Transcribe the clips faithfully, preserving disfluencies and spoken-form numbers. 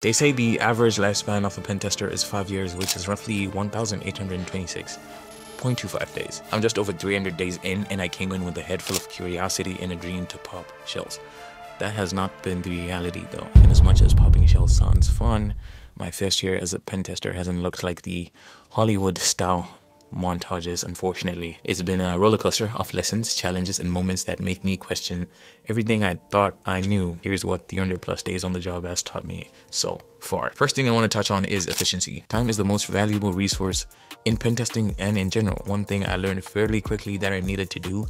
They say the average lifespan of a pen tester is five years, which is roughly one thousand eight hundred twenty-six point two five days. I'm just over three hundred days in, and I came in with a head full of curiosity and a dream to pop shells. That has not been the reality though, and as much as popping shells sounds fun, my first year as a pen tester hasn't looked like the Hollywood style montages, unfortunately. It's been a roller coaster of lessons, challenges, and moments that make me question everything I thought I knew. Here's what three hundred plus days on the job has taught me so far. First thing I want to touch on is efficiency. Time is the most valuable resource in pen testing and in general. One thing I learned fairly quickly that I needed to do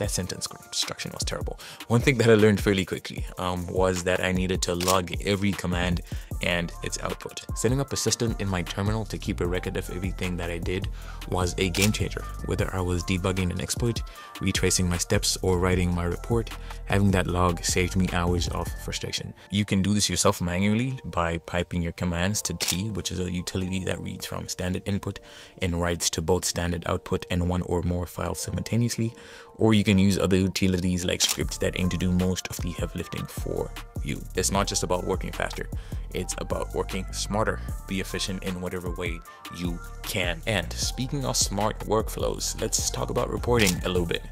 That sentence construction was terrible. One thing that I learned fairly quickly um, was that I needed to log every command and its output. Setting up a system in my terminal to keep a record of everything that I did was a game changer. Whether I was debugging an exploit, retracing my steps, or writing my report, having that log saved me hours of frustration. You can do this yourself manually by piping your commands to tee, which is a utility that reads from standard input and writes to both standard output and one or more files simultaneously, or you can use other utilities like scripts that aim to do most of the heavy lifting for you. It's not just about working faster, it's about working smarter. Be efficient in whatever way you can. And speaking of smart workflows, let's talk about reporting a little bit.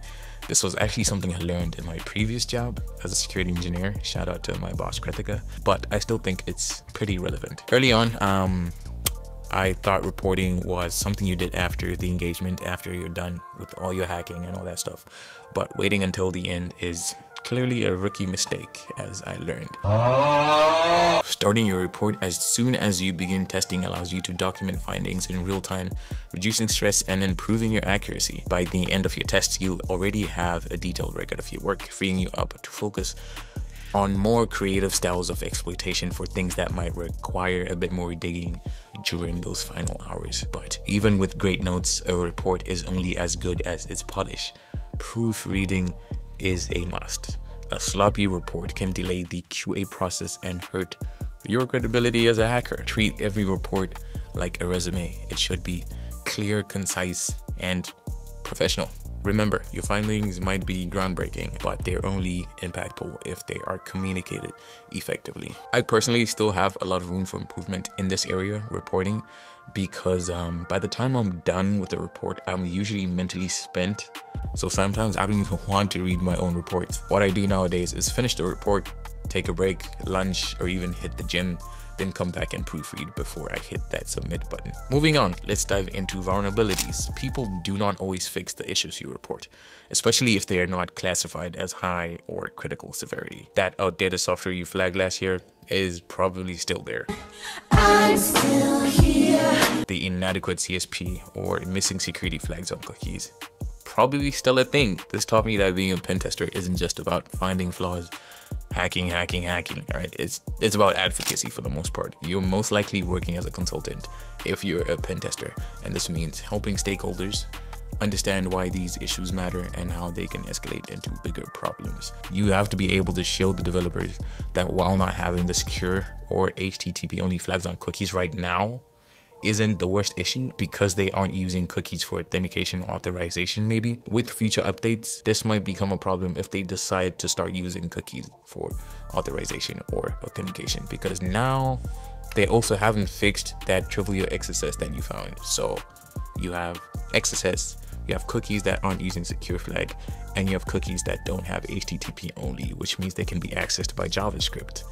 This was actually something I learned in my previous job as a security engineer. Shout out to my boss, Kritika, but I still think it's pretty relevant. Early on, um, I thought reporting was something you did after the engagement, after you're done with all your hacking and all that stuff. But waiting until the end is clearly a rookie mistake, as I learned. Oh. Starting your report as soon as you begin testing allows you to document findings in real time, reducing stress and improving your accuracy. By the end of your tests, you already have a detailed record of your work, freeing you up to focus on more creative styles of exploitation for things that might require a bit more digging during those final hours. But even with great notes, a report is only as good as its polish. Proofreading is a must. A sloppy report can delay the Q A process and hurt your credibility as a hacker. Treat every report like a resume. It should be clear, concise, and professional. Remember, your findings might be groundbreaking, but they're only impactful if they are communicated effectively. I personally still have a lot of room for improvement in this area, reporting, because um, by the time I'm done with the report, I'm usually mentally spent. So sometimes I don't even want to read my own reports. What I do nowadays is finish the report, take a break, lunch, or even hit the gym, then come back and proofread before I hit that submit button. Moving on, let's dive into vulnerabilities. People do not always fix the issues you report, especially if they are not classified as high or critical severity. That outdated software you flagged last year is probably still there. I'm still here. The inadequate C S P or missing security flags on cookies, probably still a thing. This taught me that being a pen tester isn't just about finding flaws, hacking, hacking, hacking, right? It's it's about advocacy for the most part. You're most likely working as a consultant if you're a pen tester, and this means helping stakeholders understand why these issues matter and how they can escalate into bigger problems. You have to be able to show the developers that while not having the secure or H T T P only flags on cookies right now isn't the worst issue, because they aren't using cookies for authentication or authorization maybe. With future updates, this might become a problem if they decide to start using cookies for authorization or authentication, because now they also haven't fixed that trivial X S S that you found. So you have X S S, you have cookies that aren't using secure flag, and you have cookies that don't have H T T P only, which means they can be accessed by JavaScript.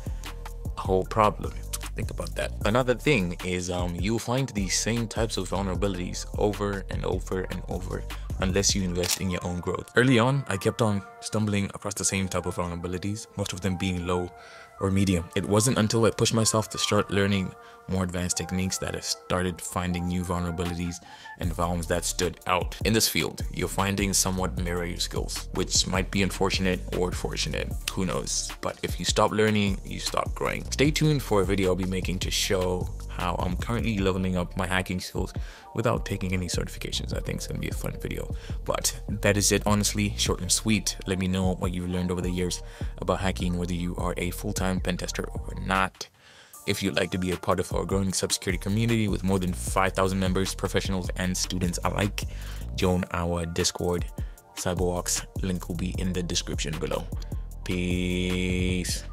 A whole problem. Think about that. Another thing is um, you'll find these same types of vulnerabilities over and over and over unless you invest in your own growth. Early on, I kept on stumbling across the same type of vulnerabilities, most of them being low or medium. It wasn't until I pushed myself to start learning more advanced techniques that I started finding new vulnerabilities and vulns that stood out. In this field, your findings somewhat mirror your skills, which might be unfortunate or fortunate, who knows. But if you stop learning, you stop growing. Stay tuned for a video I'll be making to show how I'm currently leveling up my hacking skills without taking any certifications. I think it's gonna be a fun video. But that is it, honestly, short and sweet. Let me know what you've learned over the years about hacking, whether you are a full-time pen tester or not. If you'd like to be a part of our growing cybersecurity community with more than five thousand members, professionals and students alike, join our Discord, Cyberwalks. Link will be in the description below. Peace.